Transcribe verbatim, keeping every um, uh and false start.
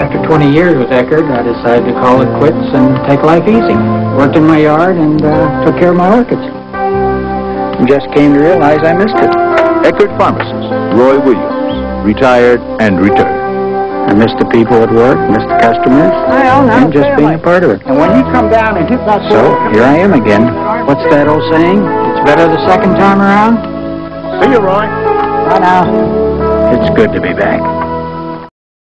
After twenty years with Eckerd, I decided to call it quits and take life easy. Worked in my yard and uh, took care of my orchids. Just came to realize I missed it. Eckerd pharmacist Roy Williams, retired and returned. I missed the people at work, missed the customers, and just being a part of it. And when you come down and hit that so here I am again. What's that old saying? It's better the second time around. See you, Roy. Bye now. It's good to be back.